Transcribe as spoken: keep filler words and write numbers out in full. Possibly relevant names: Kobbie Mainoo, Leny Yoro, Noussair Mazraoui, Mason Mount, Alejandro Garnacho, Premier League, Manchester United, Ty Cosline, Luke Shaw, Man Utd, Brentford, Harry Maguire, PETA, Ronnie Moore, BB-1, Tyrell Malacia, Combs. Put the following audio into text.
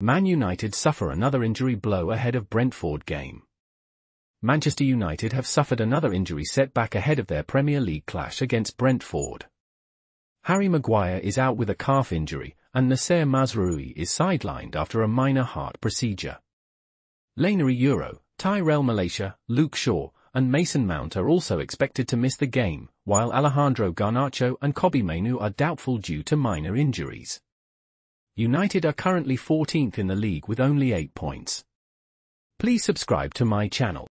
Man United suffer another injury blow ahead of Brentford game. Manchester United have suffered another injury setback ahead of their Premier League clash against Brentford. Harry Maguire is out with a calf injury, and Noussair Mazraoui is sidelined after a minor heart procedure. Leny Yoro, Tyrell Malacia, Luke Shaw, and Mason Mount are also expected to miss the game, while Alejandro Garnacho and Kobbie Mainoo are doubtful due to minor injuries. United are currently fourteenth in the league with only eight points. Please subscribe to my channel.